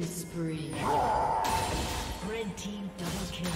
Killing spree. Red team double kill.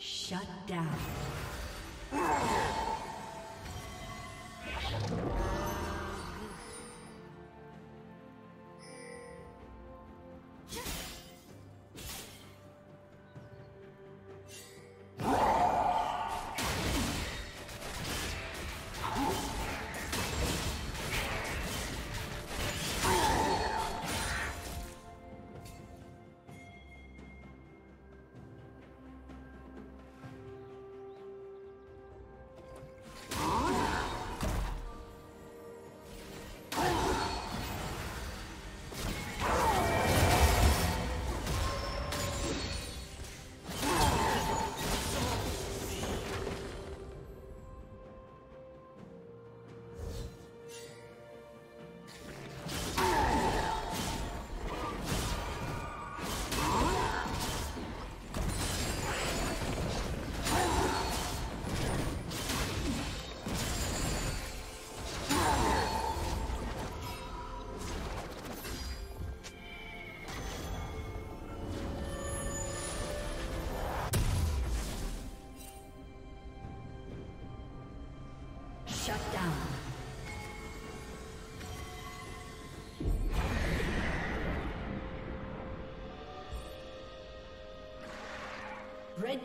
Shut down. Shut down. Red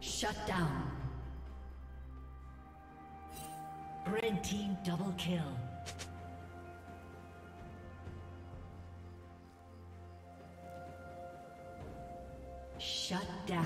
Shut down. Red team double kill. Shut down.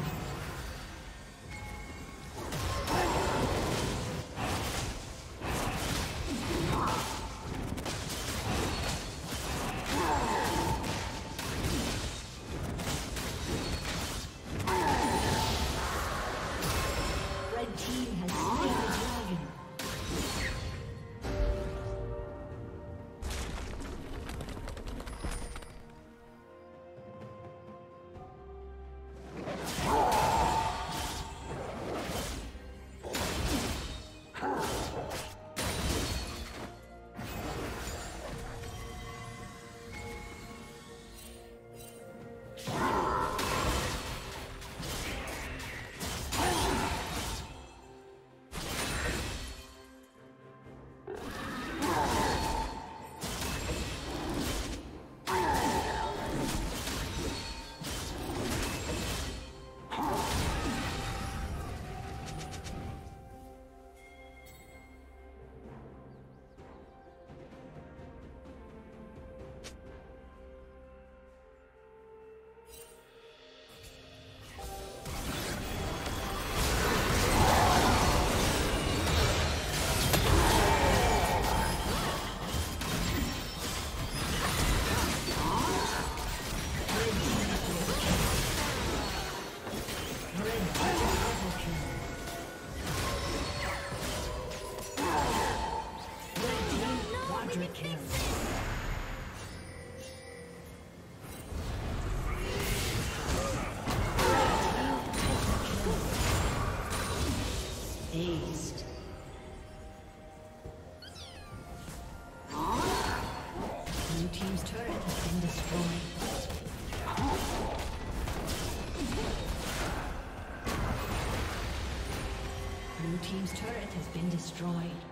Team's turret has been destroyed. Team's turret has been destroyed.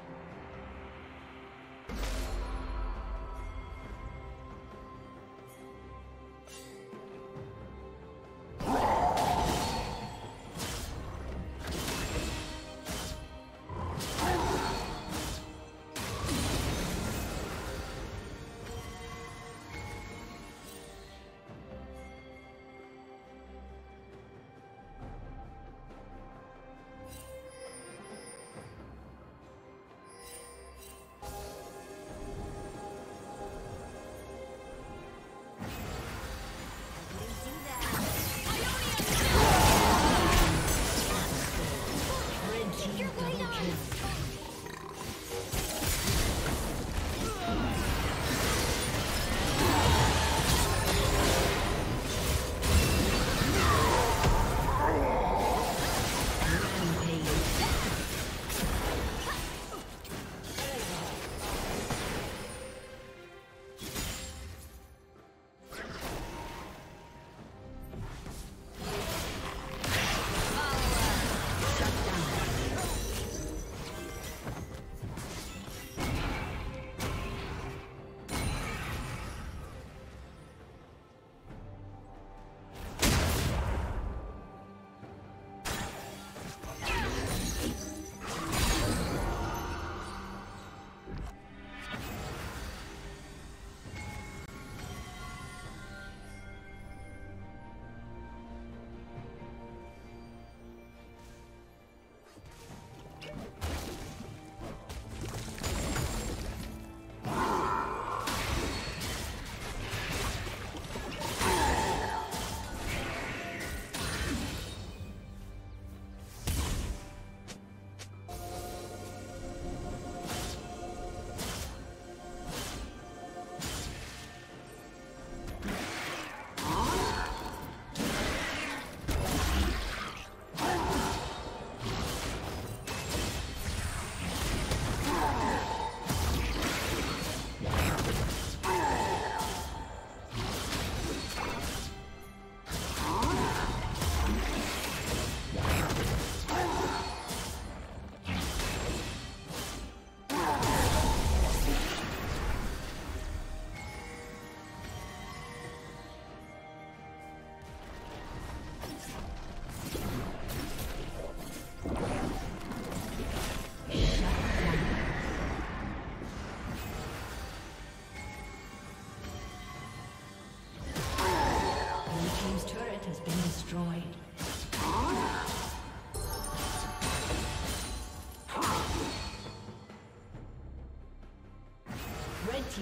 Blue team's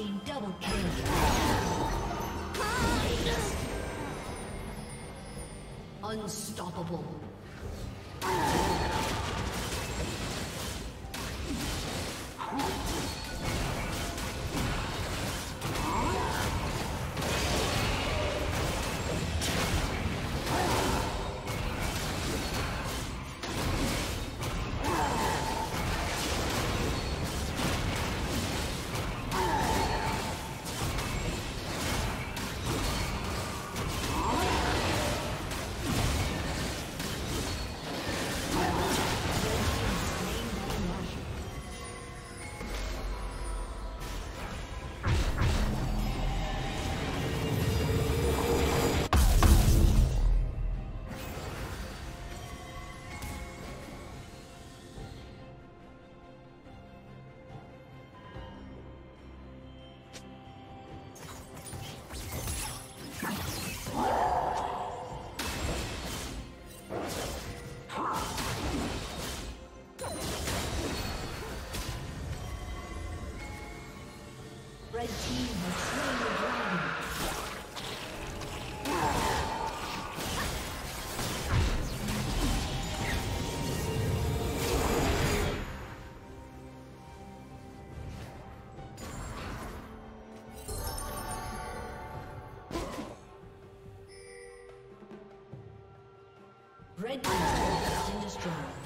team double kill. Unstoppable. Red team has slain the dragon. Red team's turret has been destroyed.